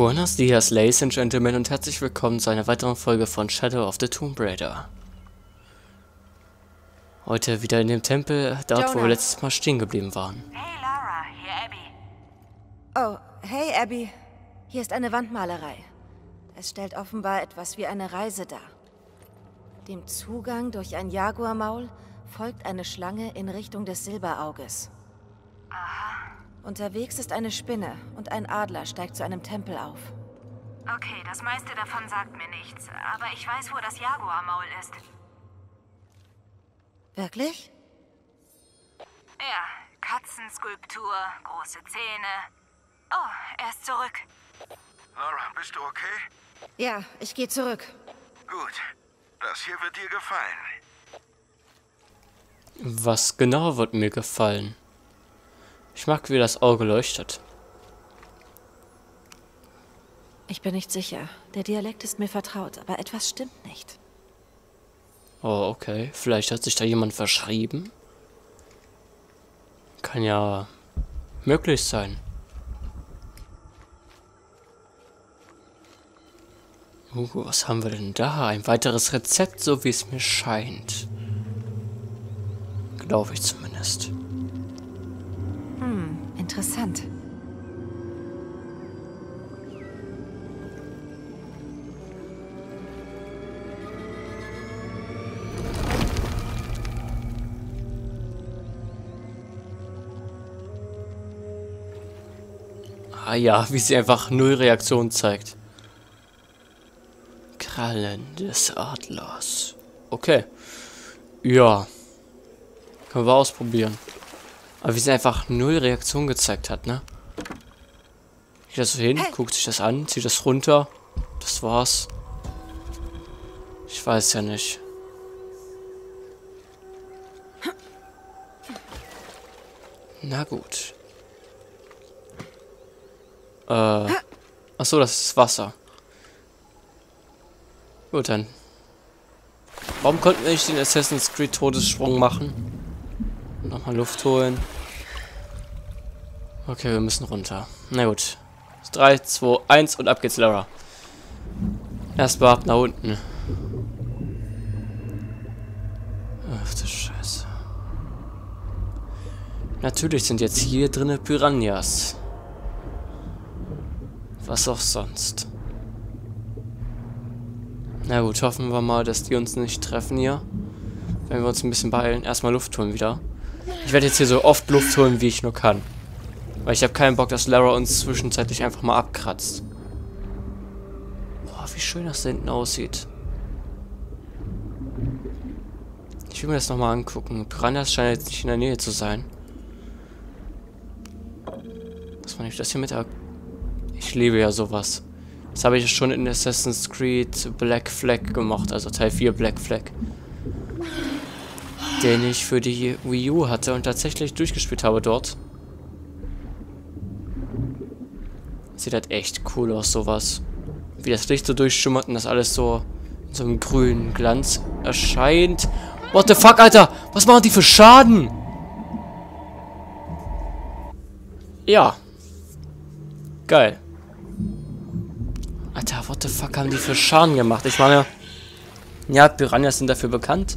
Buenos dias, Ladies and Gentlemen, und herzlich willkommen zu einer weiteren Folge von Shadow of the Tomb Raider. Heute wieder in dem Tempel, dort wo wir letztes Mal stehen geblieben waren. Hey Lara, hier Abby. Oh, hey Abby. Hier ist eine Wandmalerei. Es stellt offenbar etwas wie eine Reise dar. Dem Zugang durch ein Jaguarmaul folgt eine Schlange in Richtung des Silberauges. Aha. Unterwegs ist eine Spinne und ein Adler steigt zu einem Tempel auf. Okay, das meiste davon sagt mir nichts, aber ich weiß, wo das Jaguarmaul ist. Wirklich? Ja, Katzenskulptur, große Zähne. Oh, er ist zurück. Laura, bist du okay? Ja, ich gehe zurück. Gut, das hier wird dir gefallen. Was genau wird mir gefallen? Ich mag, wie das Auge leuchtet. Ich bin nicht sicher. Der Dialekt ist mir vertraut, aber etwas stimmt nicht. Oh, okay. Vielleicht hat sich da jemand verschrieben. Kann ja möglich sein. Was haben wir denn da? Ein weiteres Rezept, so wie es mir scheint. Glaube ich zumindest. Interessant. Ah ja, wie sie einfach null Reaktion zeigt. Krallen des Adlers. Okay. Ja. Können wir ausprobieren. Aber wie sie einfach null Reaktion gezeigt hat, ne? Geht das so hin, hey. Guckt sich das an, zieht das runter. Das war's. Ich weiß ja nicht. Na gut. Achso, das ist Wasser. Gut, dann. Warum konnten wir nicht den Assassin's Creed Todessprung machen? Nochmal Luft holen. Okay, wir müssen runter. Na gut. 3, 2, 1 und ab geht's, Lara. Erstmal ab nach unten. Ach du Scheiße. Natürlich sind jetzt hier drinne Piranhas. Was auch sonst. Na gut, hoffen wir mal, dass die uns nicht treffen hier. Wenn wir uns ein bisschen beeilen. Erstmal Luft holen wieder. Ich werde jetzt hier so oft Luft holen, wie ich nur kann. Weil ich habe keinen Bock, dass Lara uns zwischenzeitlich einfach mal abkratzt. Boah, wie schön das da hinten aussieht. Ich will mir das nochmal angucken. Piranhas scheint jetzt nicht in der Nähe zu sein. Was war nicht das hier mit? Ich liebe ja sowas. Das habe ich schon in Assassin's Creed Black Flag gemacht, also Teil 4 Black Flag. Den ich für die Wii U hatte und tatsächlich durchgespielt habe dort. Sieht halt echt cool aus, sowas. Wie das Licht so durchschimmert und das alles so in so einem grünen Glanz erscheint. What the fuck, Alter? Was machen die für Schaden? Ja. Geil. Alter, what the fuck haben die für Schaden gemacht? Ich meine, ja, Piranhas sind dafür bekannt,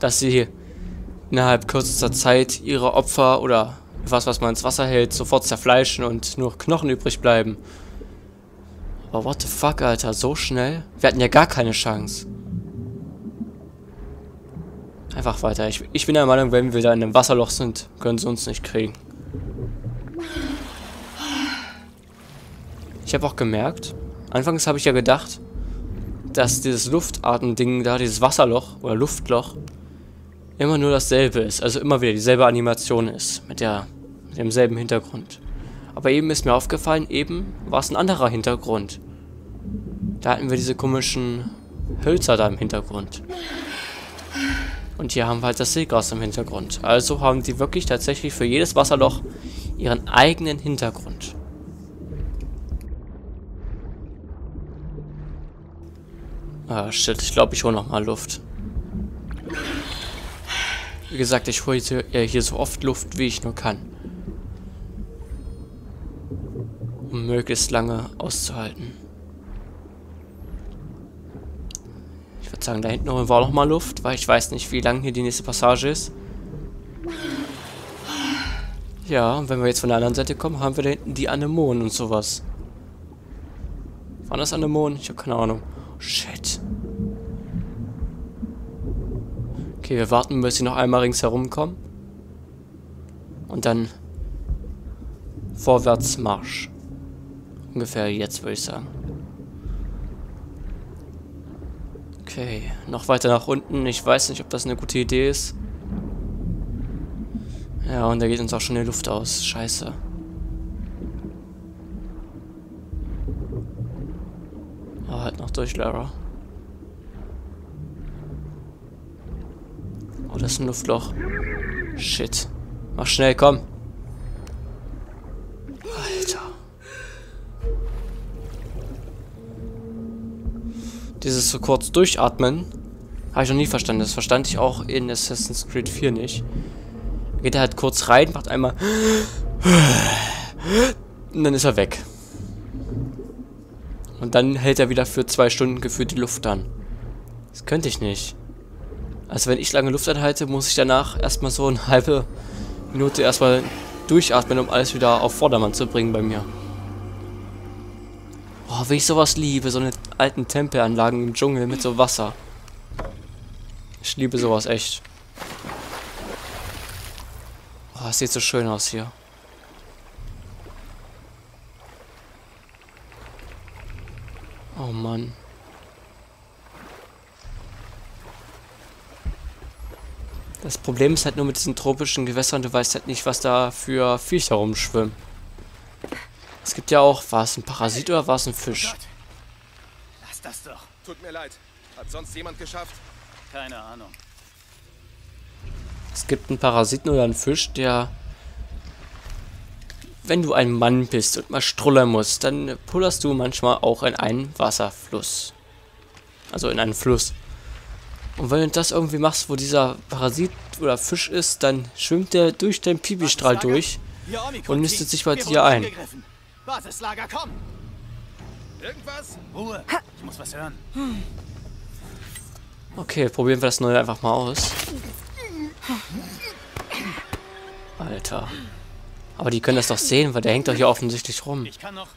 dass sie innerhalb kürzester Zeit ihre Opfer oder was man ins Wasser hält, sofort zerfleischen und nur Knochen übrig bleiben. Aber what the fuck, Alter, so schnell? Wir hatten ja gar keine Chance. Einfach weiter. Ich bin der Meinung, wenn wir da in einem Wasserloch sind, können sie uns nicht kriegen. Ich habe auch gemerkt, anfangs habe ich ja gedacht, dass dieses Luftatmen-Ding da, dieses Wasserloch oder Luftloch, immer nur dasselbe ist, also immer wieder dieselbe Animation ist, mit demselben Hintergrund. Aber eben ist mir aufgefallen, eben war es ein anderer Hintergrund. Da hatten wir diese komischen Hölzer da im Hintergrund. Und hier haben wir halt das Seegras im Hintergrund. Also haben die wirklich tatsächlich für jedes Wasserloch ihren eigenen Hintergrund. Ah, shit, ich glaube, ich hole nochmal Luft. Wie gesagt, ich hole hier so oft Luft, wie ich nur kann. Um um möglichst lange auszuhalten. Ich würde sagen, da hinten war auch noch mal Luft, weil ich weiß nicht, wie lang hier die nächste Passage ist. Ja, und wenn wir jetzt von der anderen Seite kommen, haben wir da hinten die Anemonen und sowas. Waren das Anemonen? Ich habe keine Ahnung. Shit. Okay, wir warten, bis sie noch einmal ringsherum kommen. Und dann Vorwärtsmarsch. Ungefähr jetzt, würde ich sagen. Okay, noch weiter nach unten. Ich weiß nicht, ob das eine gute Idee ist. Ja, und da geht uns auch schon die Luft aus. Scheiße. Oh, halt noch durch, Lara. Oh, das ist ein Luftloch. Shit. Mach schnell, komm. Alter. Dieses so kurz durchatmen habe ich noch nie verstanden. Das verstand ich auch in Assassin's Creed 4 nicht. Geht er halt kurz rein, macht einmal und dann ist er weg. Und dann hält er wieder für 2 Stunden gefühlt die Luft an. Das könnte ich nicht. Also wenn ich lange Luft anhalte, muss ich danach erstmal so eine halbe Minute erstmal durchatmen, um alles wieder auf Vordermann zu bringen bei mir. Oh, wie ich sowas liebe, so eine alten Tempelanlagen im Dschungel mit so Wasser. Ich liebe sowas echt. Oh, es sieht so schön aus hier. Oh Mann. Das Problem ist halt nur mit diesen tropischen Gewässern, du weißt halt nicht, was da für Viecher rumschwimmen. Es gibt ja auch, war es ein Parasit oder war es ein Fisch? Oh Gott. Lass das doch. Tut mir leid. Hat sonst jemand geschafft? Keine Ahnung. Es gibt einen Parasiten oder einen Fisch, der, wenn du ein Mann bist und mal strullern musst, dann pullerst du manchmal auch in einen Wasserfluss. Also in einen Fluss. Und wenn du das irgendwie machst, wo dieser Parasit oder Fisch ist, dann schwimmt der durch deinen Pipistrahl durch und nistet sich bei dir ein. Basislager, komm! Irgendwas? Ruhe! Ich muss was hören. Okay, probieren wir das Neue einfach mal aus. Alter. Aber die können das doch sehen, weil der hängt doch hier offensichtlich rum. Ich kann noch.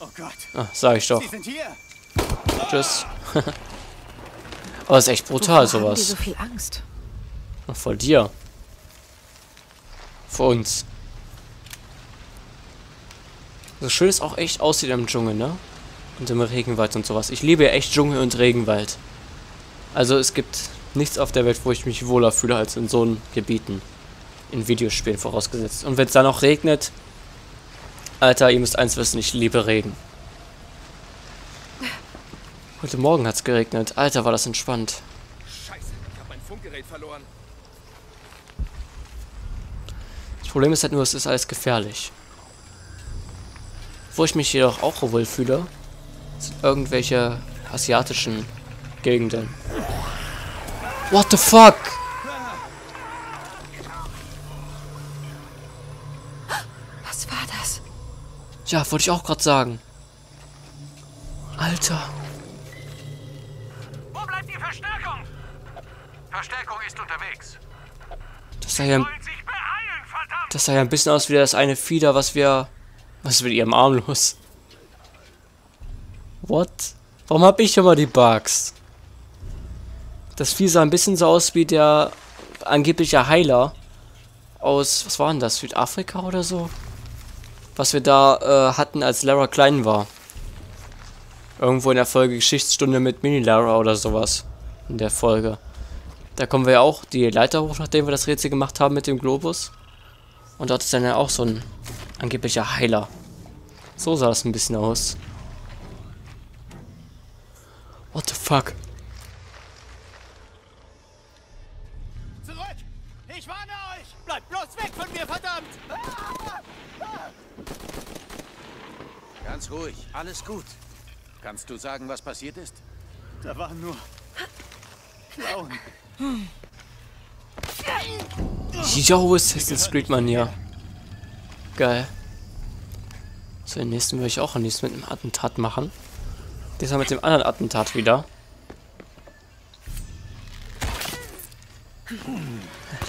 Oh Gott. Ach, sag ich doch. Sie sind hier. Tschüss. Aber das ist echt brutal, sowas. So viel Angst? Ach, vor dir. Vor uns. So schön es auch echt aussieht im Dschungel, ne? Und im Regenwald und sowas. Ich liebe ja echt Dschungel und Regenwald. Also es gibt nichts auf der Welt, wo ich mich wohler fühle als in so Gebieten. In Videospielen vorausgesetzt. Und wenn es dann noch regnet. Alter, ihr müsst eins wissen, ich liebe Regen. Heute Morgen hat's geregnet. Alter, war das entspannt. Scheiße, ich hab mein Funkgerät verloren. Das Problem ist halt nur, es ist alles gefährlich. Wo ich mich jedoch auch wohl fühle, sind irgendwelche asiatischen Gegenden. What the fuck? Was war das? Ja, wollte ich auch gerade sagen. Alter. Wo bleibt die Verstärkung? Verstärkung ist unterwegs. Das sah ja, ein bisschen aus wie das eine Fieder, was wir... Was ist mit ihrem Arm los? What? Warum hab ich immer die Bugs? Das Vieh sah ein bisschen so aus wie der angebliche Heiler aus, was war denn das, Südafrika oder so? Was wir da hatten, als Lara klein war. Irgendwo in der Folge Geschichtsstunde mit Mini-Lara oder sowas. In der Folge. Da kommen wir ja auch die Leiter hoch, nachdem wir das Rätsel gemacht haben mit dem Globus. Und dort ist dann ja auch so ein angeblicher Heiler. So sah das ein bisschen aus. What the fuck? Ganz ruhig, alles gut. Kannst du sagen, was passiert ist? Da waren nur Klauen. Jo, Assassin's Creed Mania. Geil. So, den nächsten würde ich auch nichts mit einem Attentat machen. Diesmal mit dem anderen Attentat wieder.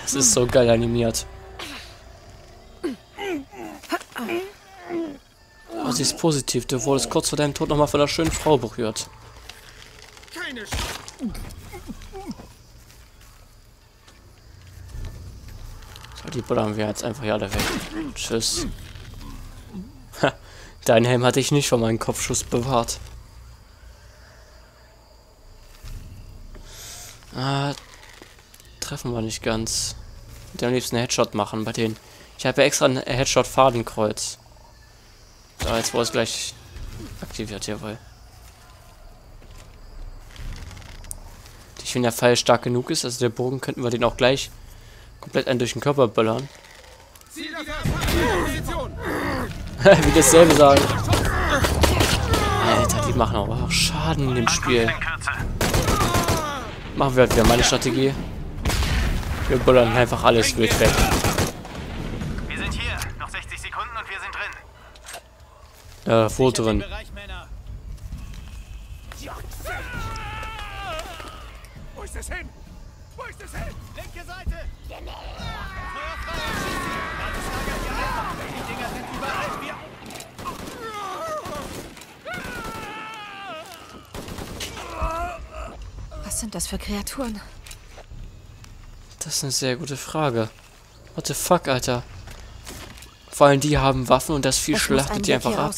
Das ist so geil animiert. Oh, sie ist positiv. Du wurdest kurz vor deinem Tod nochmal von einer schönen Frau berührt. So, die buddern wir jetzt einfach hier alle weg. Tschüss. Ha, dein Helm hatte ich nicht vor meinem Kopfschuss bewahrt. Ah, treffen wir nicht ganz. Ich würde am liebsten einen Headshot machen bei denen. Ich habe ja extra einen Headshot-Fadenkreuz. So, jetzt wurde es gleich aktiviert, jawohl. Ich finde, der Pfeil stark genug ist, also der Bogen könnten wir den auch gleich komplett einen durch den Körper böllern. Ich will dasselbe sagen. Alter, die machen aber auch Schaden in dem Spiel. Machen wir halt wieder meine Strategie. Wir böllern einfach alles wild weg. Wir sind hier. Noch 60 Sekunden und wir sind drin. Voll drin. Wo ist es hin? Wo ist es hin? Linke Seite! Die Dinger sind überall! Was sind das für Kreaturen? Das ist eine sehr gute Frage. What the fuck, Alter? Vor allem die haben Waffen und das Vieh schlachtet die einfach ab.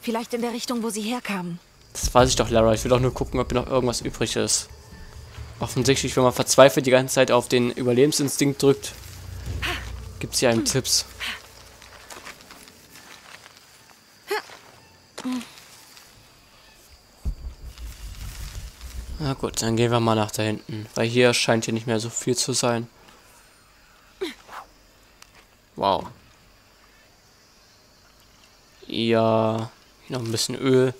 Vielleicht in der Richtung, wo sie herkamen. Das weiß ich doch, Lara. Ich will doch nur gucken, ob hier noch irgendwas übrig ist. Offensichtlich, wenn man verzweifelt die ganze Zeit auf den Überlebensinstinkt drückt, gibt es hier einem Tipps. Na gut, dann gehen wir mal nach da hinten, weil hier scheint hier nicht mehr so viel zu sein. Wow. Ja, noch ein bisschen Öl.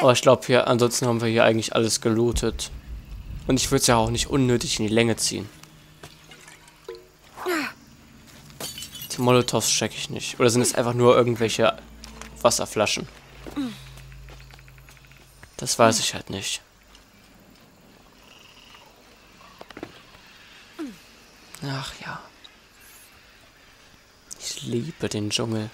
Aber ich glaube, hier ansonsten haben wir hier eigentlich alles gelootet. Und ich würde es ja auch nicht unnötig in die Länge ziehen. Die Molotows checke ich nicht. Oder sind es einfach nur irgendwelche Wasserflaschen? Das weiß ich halt nicht. Ach ja. Ich liebe den Dschungel.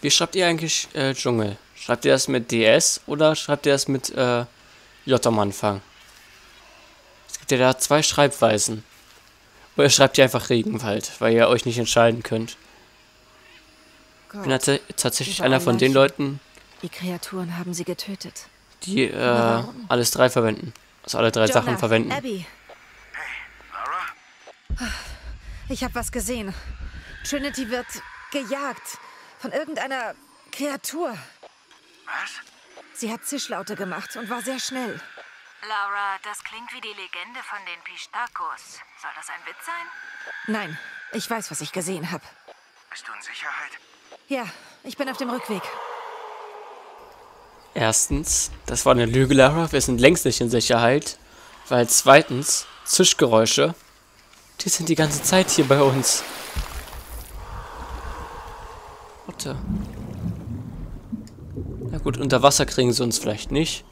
Wie schreibt ihr eigentlich Dschungel? Schreibt ihr das mit DS oder schreibt ihr das mit J am Anfang? Es gibt ja da zwei Schreibweisen. Oder schreibt ihr einfach Regenwald, weil ihr euch nicht entscheiden könnt. Gott, ich bin tatsächlich einer von den Leuten, die Kreaturen haben sie getötet. Die alles drei verwenden. Also alle drei Jonah, Sachen verwenden. Abby. Hey, Lara? Ich habe was gesehen. Trinity wird gejagt von irgendeiner Kreatur. Was? Sie hat Zischlaute gemacht und war sehr schnell. Laura, das klingt wie die Legende von den Pistakos. Soll das ein Witz sein? Nein, ich weiß, was ich gesehen habe. Bist du in Sicherheit? Ja, ich bin auf dem Rückweg. Erstens, das war eine Lüge, Laura. Wir sind längst nicht in Sicherheit. Weil zweitens, Zischgeräusche, die sind die ganze Zeit hier bei uns. Warte. Na gut, unter Wasser kriegen sie uns vielleicht nicht.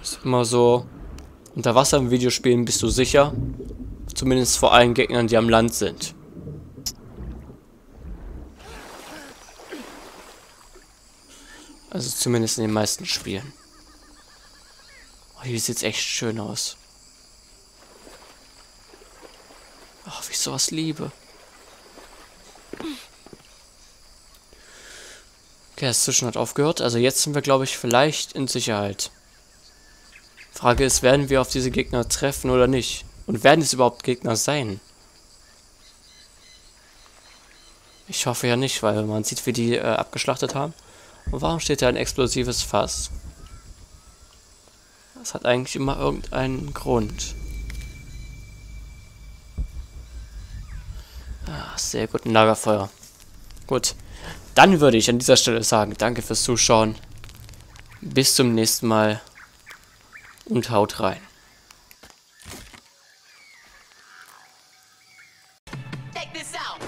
Ist immer so, unter Wasser im Videospielen bist du sicher. Zumindest vor allen Gegnern, die am Land sind. Also zumindest in den meisten Spielen. Oh, hier sieht es echt schön aus. Ach, wie ich sowas liebe. Okay, das Zwischen hat aufgehört. Also jetzt sind wir, glaube ich, vielleicht in Sicherheit. Frage ist, werden wir auf diese Gegner treffen oder nicht? Und werden es überhaupt Gegner sein? Ich hoffe ja nicht, weil man sieht, wie die abgeschlachtet haben. Und warum steht da ein explosives Fass? Das hat eigentlich immer irgendeinen Grund. Ach, sehr gut, ein Lagerfeuer. Gut. Dann würde ich an dieser Stelle sagen, danke fürs Zuschauen. Bis zum nächsten Mal und haut rein. Check this out.